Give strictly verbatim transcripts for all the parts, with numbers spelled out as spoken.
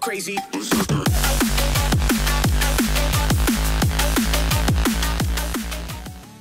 crazy.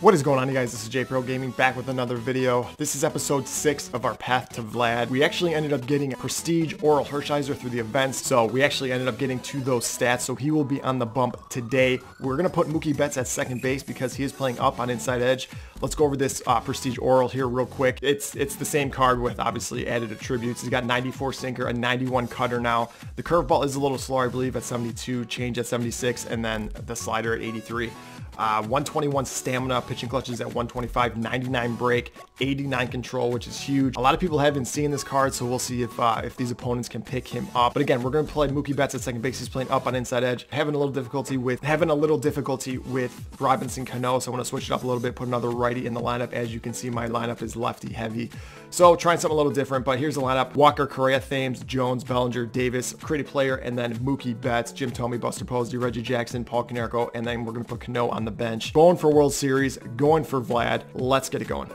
What is going on, you guys? This is JPro Gaming back with another video. This is episode six of our Path to Vlad. We actually ended up getting Prestige Orel Hershiser through the events, so we actually ended up getting to those stats, so he will be on the bump today. We're going to put Mookie Betts at second base because he is playing up on inside edge. Let's go over this uh, Prestige Orel here real quick. It's it's the same card with obviously added attributes. He's got ninety-four sinker, a ninety-one cutter now. The curveball is a little slower, I believe, at seventy-two, change at seventy-six, and then the slider at eighty-three. Uh, one twenty-one stamina, pitching clutches at one twenty-five, ninety-nine break, eighty-nine control, which is huge. A lot of people haven't seen this card, so we'll see if uh, if these opponents can pick him up. But again, we're going to play Mookie Betts at second base. He's playing up on inside edge, having a little difficulty with having a little difficulty with Robinson Cano. So I want to switch it up a little bit, put another righty in the lineup. As you can see, my lineup is lefty heavy, so trying something a little different. But here's the lineup: Walker, Correa, Thames, Jones, Bellinger, Davis, creative player, and then Mookie Betts, Jim Tomey, Buster Posey, Reggie Jackson, Paul Canerco, and then we're going to put Cano on the bench. Going for World Series, going for Vlad. Let's get it going.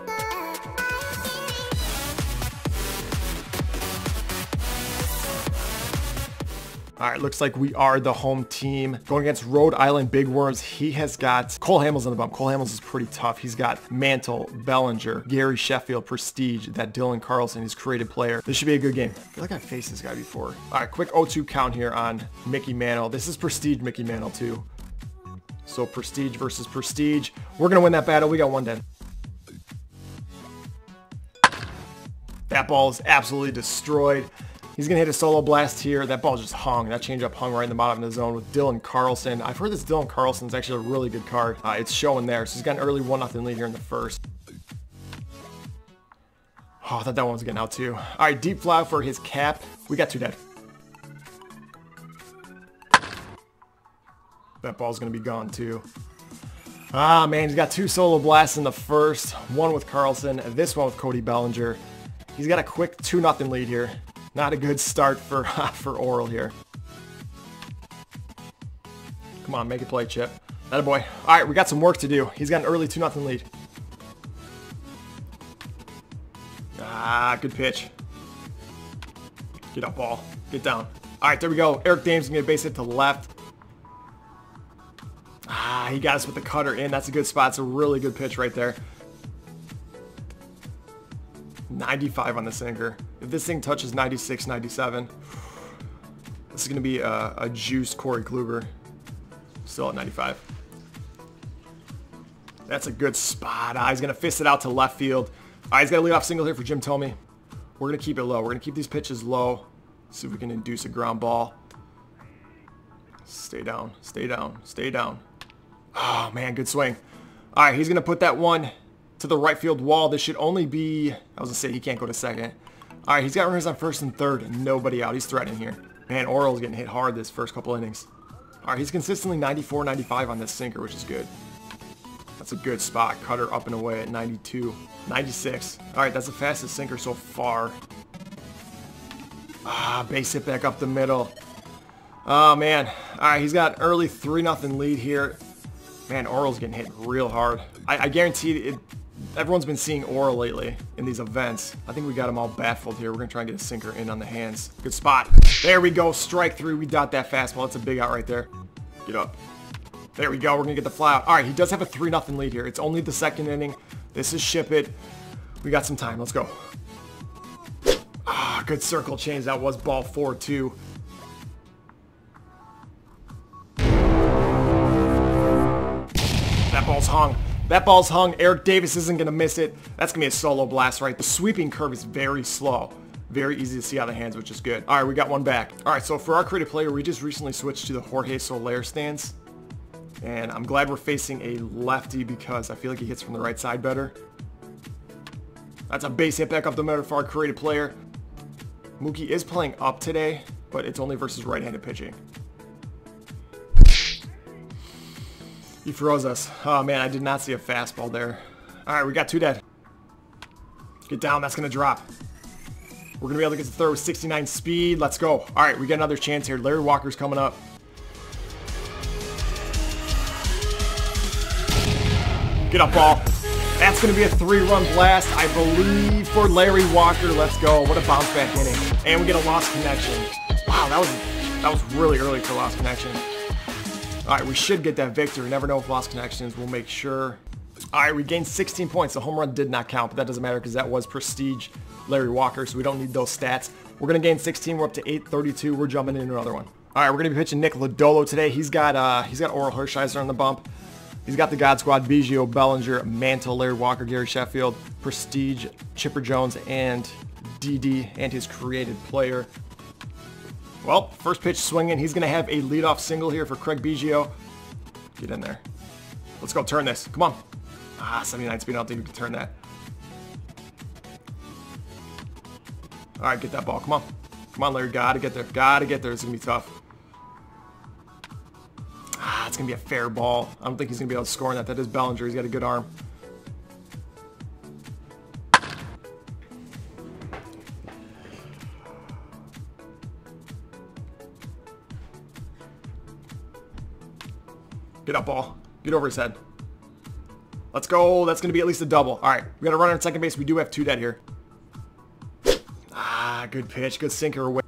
All right, looks like we are the home team. Going against Rhode Island Big Worms, he has got Cole Hamels on the bump. Cole Hamels is pretty tough. He's got Mantle, Bellinger, Gary Sheffield, Prestige, that Dylan Carlson, his created player. This should be a good game. I feel like I've faced this guy before. All right, quick oh two count here on Mickey Mantle. This is Prestige Mickey Mantle too. So Prestige versus Prestige. We're going to win that battle. We got one dead. That ball is absolutely destroyed. He's going to hit a solo blast here. That ball just hung. That changeup hung right in the bottom of the zone with Dylan Carlson. I've heard this Dylan Carlson's actually a really good card. Uh, it's showing there. So he's got an early one nothing lead here in the first. Oh, I thought that one was getting out too. All right, deep fly for his cap. We got two dead. That ball's going to be gone too. Ah, man, he's got two solo blasts in the first. One with Carlson, this one with Cody Bellinger. He's got a quick two nothing lead here. Not a good start for uh, for Orel here. Come on, make a play, Chip. Atta boy. All right, we got some work to do. He's got an early two nothing lead. Ah, good pitch. Get up, ball. Get down. All right, there we go. Eric Thames is going to base it to left. Ah, he got us with the cutter in. That's a good spot. It's a really good pitch right there. ninety-five on the sinker. If this thing touches ninety-six, ninety-seven, this is going to be a, a juice Corey Kluber. Still at ninety-five. That's a good spot. Ah, he's going to fist it out to left field. All right, he's got a leadoff single here for Jim Tomey. We're going to keep it low. We're going to keep these pitches low. See if we can induce a ground ball. Stay down. Stay down. Stay down. Oh, man, good swing. All right, he's going to put that one to the right field wall. This should only be, I was going to say he can't go to second. All right, he's got runners on first and third and nobody out. He's threatening here. Man, Orel's getting hit hard this first couple innings. All right, he's consistently ninety-four, ninety-five on this sinker, which is good. That's a good spot. Cutter up and away at ninety-two, ninety-six. All right, that's the fastest sinker so far. Ah, base hit back up the middle. Oh, man. All right, he's got early three nothing lead here. Man, Orel's getting hit real hard. I, I guarantee it. Everyone's been seeing Orel lately in these events. I think we got them all baffled here. We're going to try and get a sinker in on the hands. Good spot. There we go. Strike three. We dot that fastball. That's a big out right there. Get up. There we go. We're going to get the fly out. All right. He does have a three nothing lead here. It's only the second inning. This is ship it. We got some time. Let's go. Ah, good circle change. That was ball four, two. That ball's hung. That ball's hung. Eric Davis isn't going to miss it. That's going to be a solo blast, right? The sweeping curve is very slow. Very easy to see out of hands, which is good. All right, we got one back. All right, so for our creative player, we just recently switched to the Jorge Soler stance. And I'm glad we're facing a lefty because I feel like he hits from the right side better. That's a base hit back up the middle for our creative player. Mookie is playing up today, but it's only versus right-handed pitching. He froze us. Oh, man, I did not see a fastball there. All right, we got two dead. Get down. That's going to drop. We're going to be able to get to third with sixty-nine speed. Let's go. All right, we got another chance here. Larry Walker's coming up. Get up, ball. That's going to be a three-run blast, I believe, for Larry Walker. Let's go. What a bounce-back inning. And we get a lost connection. Wow, that was That was really early for Lost Connection. All right, we should get that victory. Never know if Lost Connections will make sure. All right, we gained sixteen points. The home run did not count, but that doesn't matter because that was Prestige Larry Walker, so we don't need those stats. We're going to gain sixteen. We're up to eight thirty-two. We're jumping into another one. All right, we're going to be pitching Nick Lodolo today. He's got uh, he's got Orel Hershiser on the bump. He's got the God Squad, Biggio, Bellinger, Mantle, Larry Walker, Gary Sheffield, Prestige, Chipper Jones, and D D, and his created player. Well, first pitch swinging. He's going to have a leadoff single here for Craig Biggio. Get in there. Let's go. Turn this. Come on. Ah, seventy-nine speed. I don't think we can turn that. All right, get that ball. Come on. Come on, Larry. Got to get there. Got to get there. It's going to be tough. Ah, it's going to be a fair ball. I don't think he's going to be able to score on that. That is Bellinger. He's got a good arm. Get up, ball. Get over his head. Let's go. That's going to be at least a double. All right. We got a runner at second base. We do have two dead here. Ah, good pitch. Good sinker away.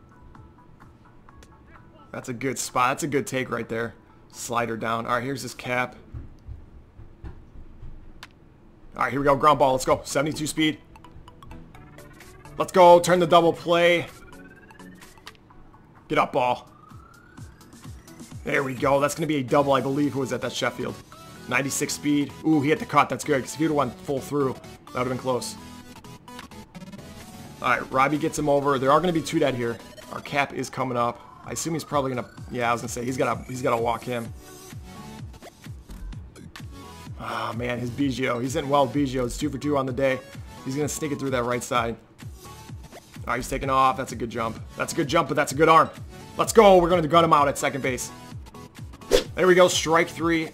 That's a good spot. That's a good take right there. Slider down. All right. Here's his cap. All right. Here we go. Ground ball. Let's go. seventy-two speed. Let's go. Turn the double play. Get up, ball. There we go. That's going to be a double, I believe. Who was that? That's Sheffield. ninety-six speed. Ooh, he hit the cut. That's good. Because if he would have went full through, that would have been close. All right. Robbie gets him over. There are going to be two dead here. Our cap is coming up. I assume he's probably going to... Yeah, I was going to say, he's got to he's got to walk him. Ah, oh, man. His Biggio. He's hitting well with Biggio. It's two for two on the day. He's going to sneak it through that right side. All right. He's taking off. That's a good jump. That's a good jump, but that's a good arm. Let's go. We're going to gun him out at second base. There we go, strike three.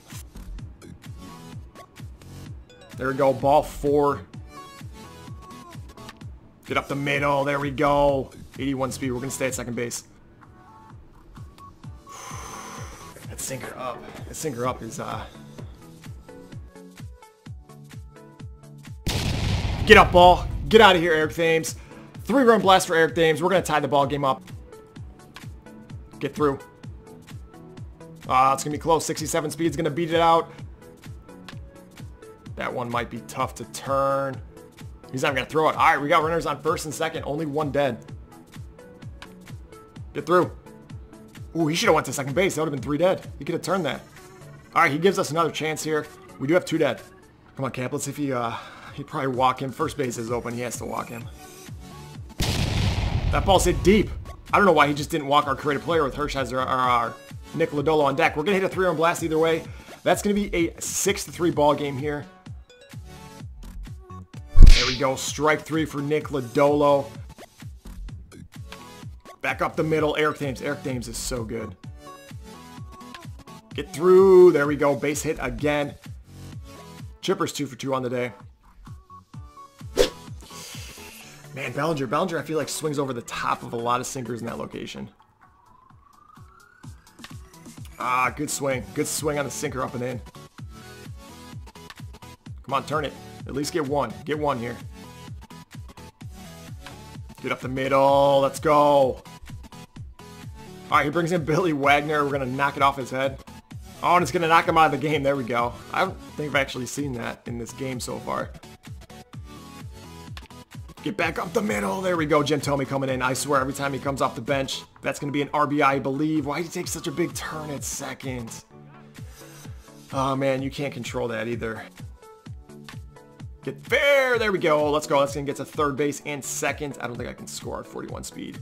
There we go, ball four. Get up the middle, there we go. eighty-one speed, we're gonna stay at second base. That sinker up, that sinker up is, uh... Get up, ball, get out of here, Eric Thames. Three run blast for Eric Thames, we're gonna tie the ball game up. Get through. Ah, uh, it's going to be close. sixty-seven speed's going to beat it out. That one might be tough to turn. He's not going to throw it. All right, we got runners on first and second. Only one dead. Get through. Ooh, he should have went to second base. That would have been three dead. He could have turned that. All right, he gives us another chance here. We do have two dead. Come on, Cap. Let's see if he, uh, he'd probably walk him. First base is open. He has to walk him. That ball's hit deep. I don't know why he just didn't walk our creative player with Hershiser or our... Nick Lodolo on deck. We're going to hit a three-run blast either way. That's going to be a six to three ball game here. There we go. Strike three for Nick Lodolo. Back up the middle. Eric Thames. Eric Thames is so good. Get through. There we go. Base hit again. Chipper's two for two on the day. Man, Bellinger. Bellinger, I feel like, swings over the top of a lot of sinkers in that location. Ah, good swing. Good swing on the sinker up and in. Come on, turn it. At least get one. Get one here. Get up the middle. Let's go. All right, he brings in Billy Wagner. We're going to knock it off his head. Oh, and it's going to knock him out of the game. There we go. I don't think I've actually seen that in this game so far. Get back up the middle. There we go. Jim Tomey coming in. I swear every time he comes off the bench, that's going to be an R B I, I believe. Why did he take such a big turn at second? Oh, man, you can't control that either. Get fair. There we go. Let's go. That's going to get to third base and second. I don't think I can score at forty-one speed.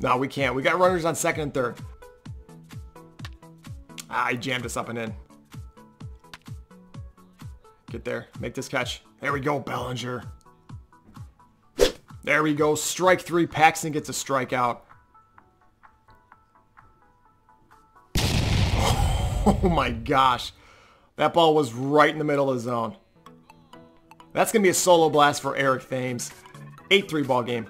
No, we can't. We got runners on second and third. Ah, he jammed us up and in. Get there. Make this catch. There we go, Bellinger. There we go. Strike three. Paxton gets a strikeout. Oh my gosh. That ball was right in the middle of the zone. That's going to be a solo blast for Eric Thames. eight three ball game.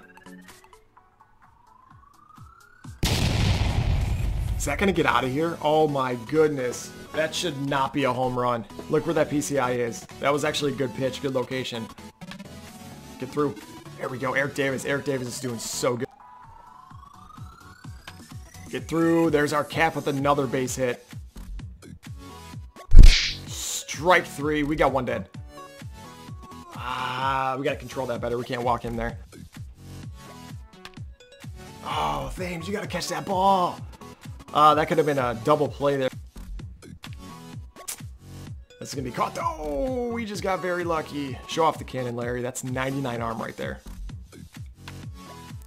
Is that going to get out of here? Oh my goodness. That should not be a home run. Look where that P C I is. That was actually a good pitch. Good location. Get through. There we go, Eric Davis. Eric Davis is doing so good. Get through. There's our cap with another base hit. Strike three. We got one dead. Ah, we got to control that better. We can't walk in there. Oh, Thames, you got to catch that ball. Uh, that could have been a double play there. That's going to be caught. Oh, we just got very lucky. Show off the cannon, Larry. That's ninety-nine arm right there.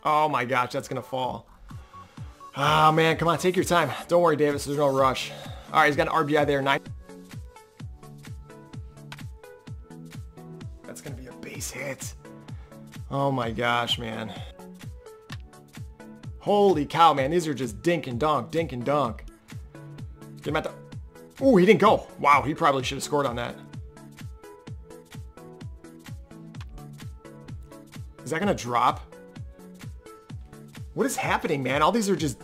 Oh, my gosh. That's going to fall. Ah, oh, man. Come on. Take your time. Don't worry, Davis. There's no rush. All right. He's got an R B I there. Nine. That's going to be a base hit. Oh, my gosh, man. Holy cow, man. These are just dink and dunk, dink and dunk. Get him at the... Oh, he didn't go. Wow, he probably should have scored on that. Is that going to drop? What is happening, man? All these are just...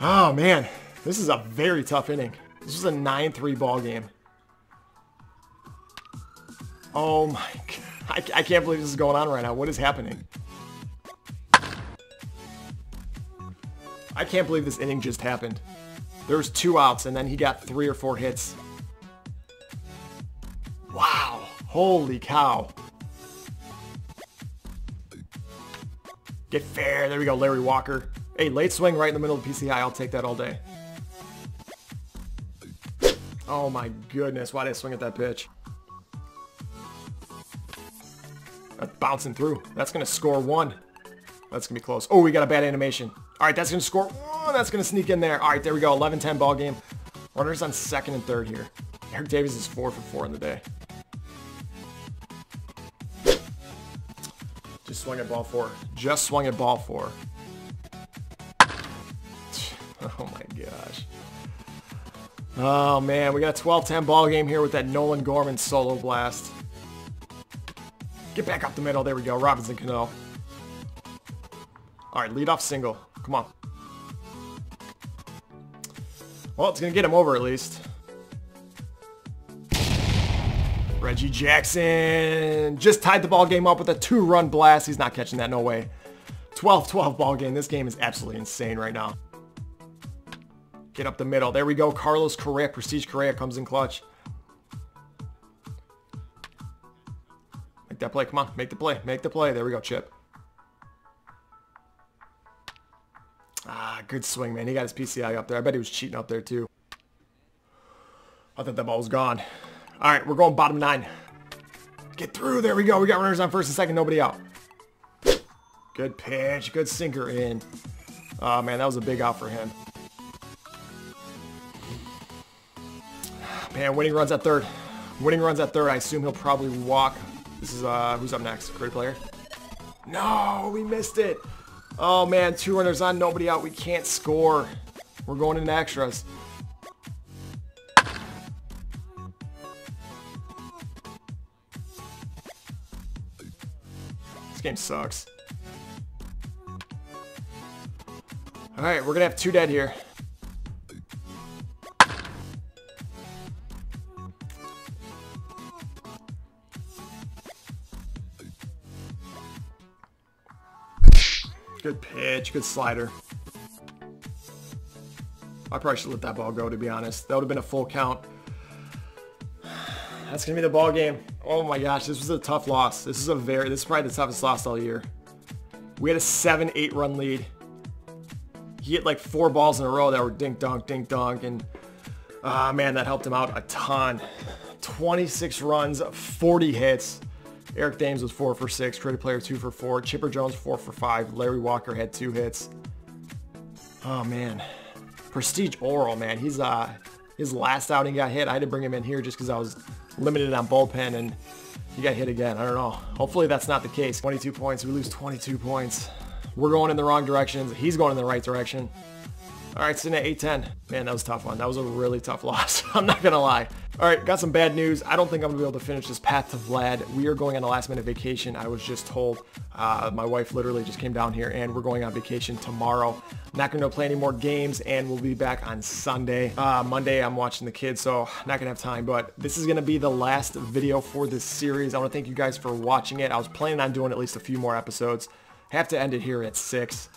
Oh, man. This is a very tough inning. This is a nine three ball game. Oh, my God. I, I can't believe this is going on right now. What is happening? I can't believe this inning just happened. There was two outs, and then he got three or four hits. Wow. Holy cow. Get fair. There we go, Larry Walker. Hey, late swing right in the middle of the P C I. I'll take that all day. Oh, my goodness. Why did I swing at that pitch? That's bouncing through. That's going to score one. That's going to be close. Oh, we got a bad animation. All right, that's going to score. Oh, that's going to sneak in there. All right, there we go. eleven ten ball game. Runners on second and third here. Eric Davis is four for four in the day. Just swung at ball four. Just swung at ball four. Oh, my gosh. Oh, man. We got a twelve ten ball game here with that Nolan Gorman solo blast. Get back up the middle. There we go. Robinson Cano. All right, leadoff single. Come on. Well, it's going to get him over at least. Reggie Jackson just tied the ball game up with a two-run blast. He's not catching that, no way. twelve twelve ball game. This game is absolutely insane right now. Get up the middle. There we go. Carlos Correa, Prestige Correa comes in clutch. Make that play. Come on. Make the play. Make the play. There we go, Chip. Ah, good swing, man. He got his P C I up there. I bet he was cheating up there, too. I thought that ball was gone. All right, we're going bottom nine. Get through. There we go. We got runners on first and second. Nobody out. Good pitch. Good sinker in. Oh, man, that was a big out for him. Man, winning runs at third. Winning runs at third. I assume he'll probably walk. This is, uh, who's up next? Great player. No, we missed it. Oh, man, two runners on, nobody out. We can't score. We're going into extras. This game sucks. All right, we're going to have two dead here. Good pitch, good slider. I probably should let that ball go, to be honest. That would have been a full count. That's going to be the ball game. Oh, my gosh. This was a tough loss. This is a very, this is probably the toughest loss all year. We had a seven eight run lead. He hit like four balls in a row that were dink-dunk, dink-dunk. And, ah, uh, man, that helped him out a ton. twenty-six runs, forty hits. Eric Thames was four for six, Credit Player two for four, Chipper Jones four for five, Larry Walker had two hits. Oh man, Prestige Orel, man, he's uh his last outing got hit. I had to bring him in here just because I was limited on bullpen and he got hit again. I don't know. Hopefully that's not the case. twenty-two points, we lose twenty-two points. We're going in the wrong directions. He's going in the right direction. All right, sitting at eight ten. Man, that was a tough one. That was a really tough loss. I'm not going to lie. All right, got some bad news. I don't think I'm going to be able to finish this Path to Vlad. We are going on a last-minute vacation. I was just told. Uh, my wife literally just came down here, and we're going on vacation tomorrow. Not going to play any more games, and we'll be back on Sunday. Uh, Monday, I'm watching the kids, so not going to have time. But this is going to be the last video for this series. I want to thank you guys for watching it. I was planning on doing at least a few more episodes. Have to end it here at six.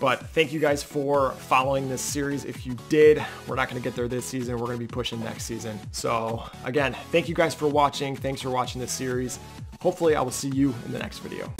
But thank you guys for following this series. If you did, we're not gonna get there this season. We're gonna be pushing next season. So again, thank you guys for watching. Thanks for watching this series. Hopefully I will see you in the next video.